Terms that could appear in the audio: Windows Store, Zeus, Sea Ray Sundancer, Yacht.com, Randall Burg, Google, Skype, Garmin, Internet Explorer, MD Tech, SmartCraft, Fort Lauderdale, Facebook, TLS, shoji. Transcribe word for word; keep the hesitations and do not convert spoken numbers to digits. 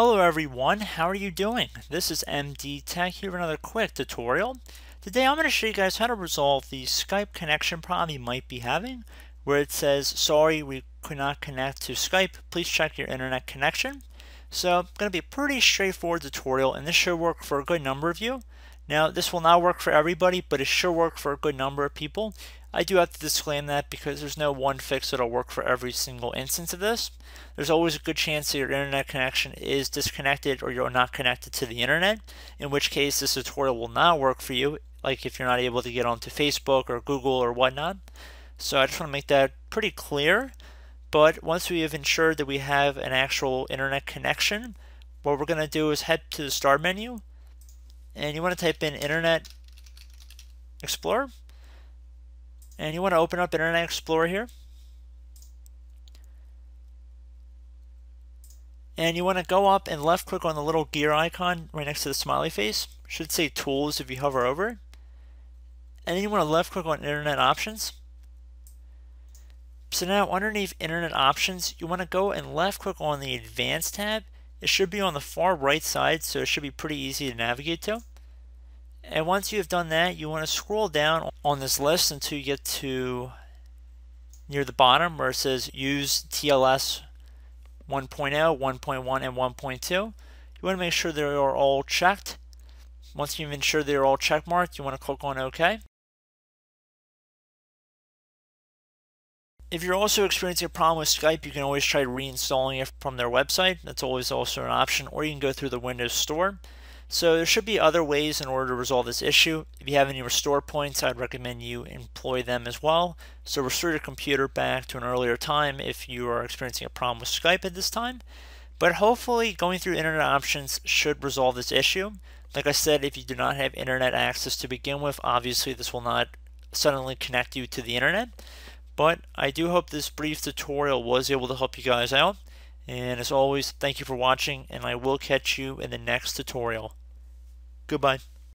Hello everyone, how are you doing? This is M D Tech here with another quick tutorial. Today I'm going to show you guys how to resolve the Skype connection problem you might be having where it says, sorry we could not connect to Skype, please check your internet connection. So it's going to be a pretty straightforward tutorial and this should work for a good number of you. Now this will not work for everybody, but it should work for a good number of people. I do have to disclaim that because there's no one fix that'll work for every single instance of this. There's always a good chance that your internet connection is disconnected or you're not connected to the internet, in which case this tutorial will not work for you, like if you're not able to get onto Facebook or Google or whatnot. So I just want to make that pretty clear. But once we have ensured that we have an actual internet connection, what we're going to do is head to the start menu and you want to type in Internet Explorer. And you want to open up Internet Explorer here. And you want to go up and left click on the little gear icon right next to the smiley face. It should say Tools if you hover over it. And then you want to left click on Internet Options. So now underneath Internet Options, you want to go and left click on the Advanced tab. It should be on the far right side, so it should be pretty easy to navigate to. And once you have done that, you want to scroll down on this list until you get to near the bottom where it says use T L S one point oh, one point one, and one point two. You want to make sure they are all checked. Once you've ensured they are all checkmarked, you want to click on OK. If you're also experiencing a problem with Skype, you can always try reinstalling it from their website. That's always also an option, or you can go through the Windows Store. So there should be other ways in order to resolve this issue. If you have any restore points, I'd recommend you employ them as well. So restore your computer back to an earlier time if you are experiencing a problem with Skype at this time. But hopefully going through internet options should resolve this issue. Like I said, if you do not have internet access to begin with, obviously this will not suddenly connect you to the internet. But I do hope this brief tutorial was able to help you guys out. And as always, thank you for watching, and I will catch you in the next tutorial. Goodbye.